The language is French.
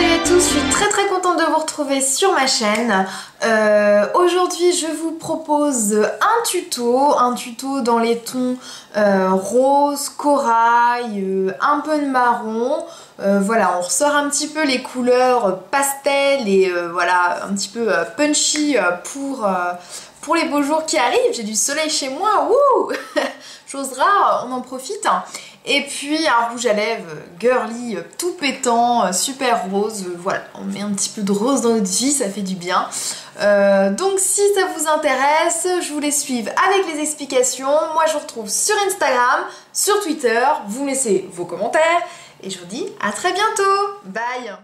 Salut à tous, je suis très très contente de vous retrouver sur ma chaîne. Aujourd'hui je vous propose un tuto dans les tons rose, corail, un peu de marron. Voilà, on ressort un petit peu les couleurs pastel et voilà, un petit peu punchy pour les beaux jours qui arrivent. J'ai du soleil chez moi, wouh. Chose rare, on en profite. Et puis un rouge à lèvres girly, tout pétant, super rose. Voilà, on met un petit peu de rose dans notre vie, ça fait du bien. Donc si ça vous intéresse, je vous les suive avec les explications. Moi je vous retrouve sur Instagram, sur Twitter. Vous me laissez vos commentaires. Et je vous dis à très bientôt. Bye.